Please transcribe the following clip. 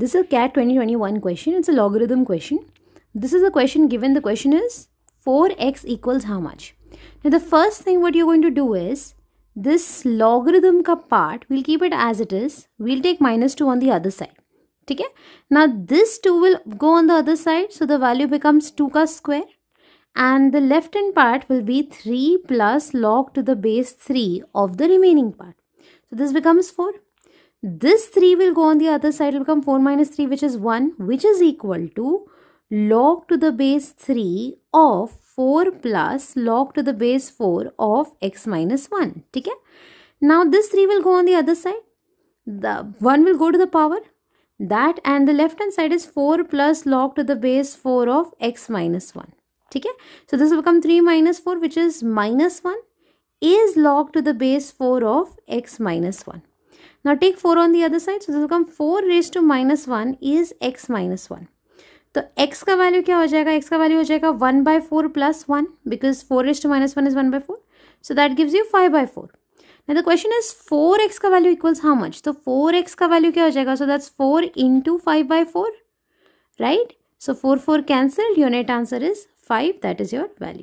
This is a CAT 2021 question. It's a logarithm question. This is a question given. The question is 4x equals how much? Now the first thing what you're going to do is this logarithm ka part, we'll keep it as it is. We'll take minus 2 on the other side. Okay? Now this 2 will go on the other side. So the value becomes 2 ka square. And the left hand part will be 3 plus log to the base 3 of the remaining part. So this becomes 4. This 3 will go on the other side, it will become 4 minus 3, which is 1, which is equal to log to the base 3 of 4 plus log to the base 4 of x minus 1. Okay? Now this 3 will go on the other side, the 1 will go to the power, that and the left hand side is 4 plus log to the base 4 of x minus 1. Okay? So this will become 3 minus 4, which is minus 1 is log to the base 4 of x minus 1. Now take 4 on the other side. So this will come 4 raised to minus 1 is x minus 1. So x ka value kya ho jayega? X ka value ho jayega 1 by 4 plus 1, because 4 raised to minus 1 is 1 by 4. So that gives you 5 by 4. Now the question is 4x ka value equals how much? So 4x ka value kya ho jayega? So that's 4 into 5 by 4. Right? So 4 cancelled. Your net answer is 5. That is your value.